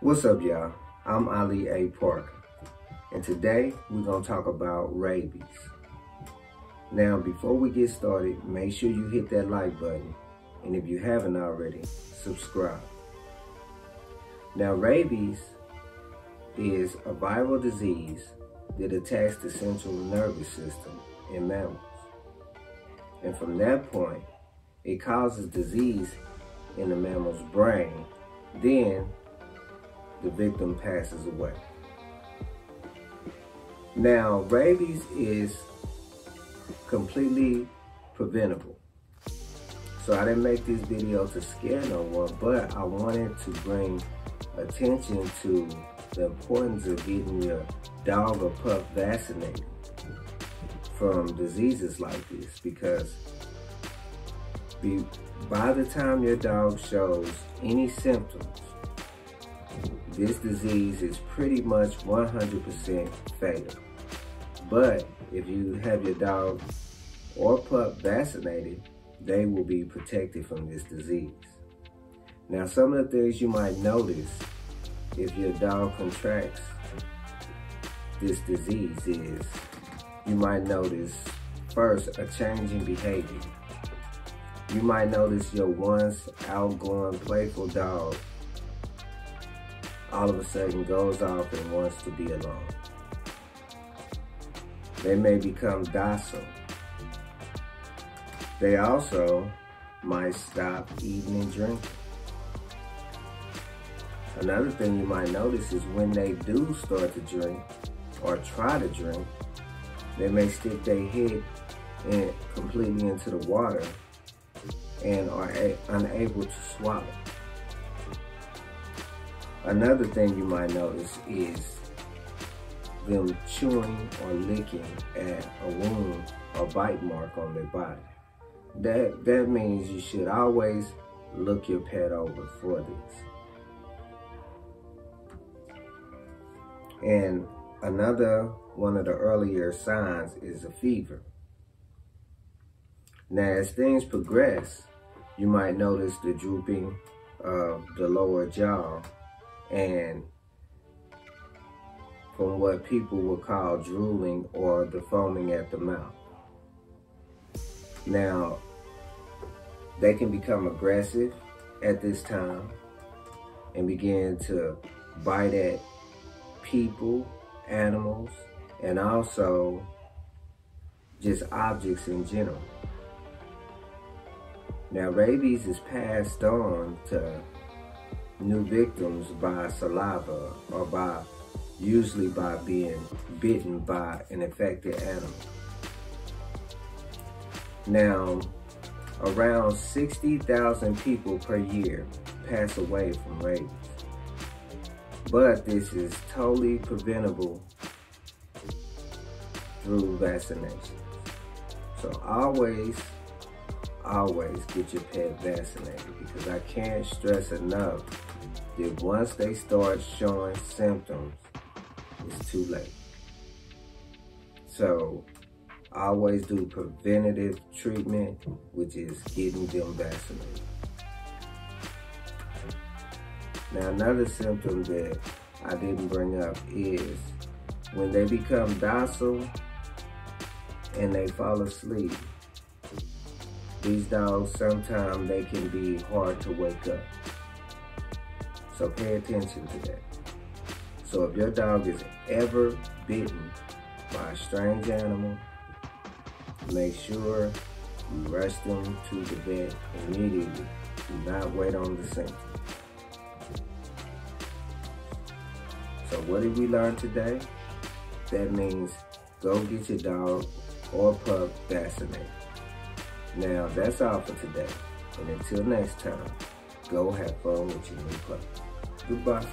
What's up, y'all? I'm Ali A. Parker, and today we're going to talk about rabies. Now, before we get started, make sure you hit that like button, and if you haven't already, subscribe. Now, rabies is a viral disease that attacks the central nervous system in mammals. And from that point, it causes disease in the mammal's brain. Then the victim passes away. Now, rabies is completely preventable. So I didn't make this video to scare no one, but I wanted to bring attention to the importance of getting your dog or pup vaccinated from diseases like this, because by the time your dog shows any symptoms, this disease is pretty much 100% fatal. But if you have your dog or pup vaccinated, they will be protected from this disease. Now, some of the things you might notice if your dog contracts this disease is, you might notice, first, a change in behavior. You might notice your once outgoing, playful dog all of a sudden goes off and wants to be alone. They may become docile. They also might stop eating and drinking. Another thing you might notice is when they do start to drink or try to drink, they may stick their head completely into the water and are unable to swallow. Another thing you might notice is them chewing or licking at a wound or bite mark on their body. That means you should always look your pet over for this. And another one of the earlier signs is a fever. Now, as things progress, you might notice the drooping of the lower jaw, and from what people will call drooling or the foaming at the mouth. Now, they can become aggressive at this time and begin to bite at people, animals, and also just objects in general. Now, rabies is passed on to new victims by saliva, or usually by being bitten by an infected animal. Now, around 60,000 people per year pass away from rabies, but this is totally preventable through vaccinations. So always get your pet vaccinated, because I can't stress enough that once they start showing symptoms, it's too late. So always do preventative treatment, which is getting them vaccinated. Now, another symptom that I didn't bring up is when they become docile and they fall asleep. These dogs, sometimes they can be hard to wake up. So pay attention to that. So if your dog is ever bitten by a strange animal, make sure you rush them to the vet immediately. Do not wait on the symptoms. So what did we learn today? That means go get your dog or pup vaccinated. Now, that's all for today, and until next time, go have fun with your new pup. Goodbye.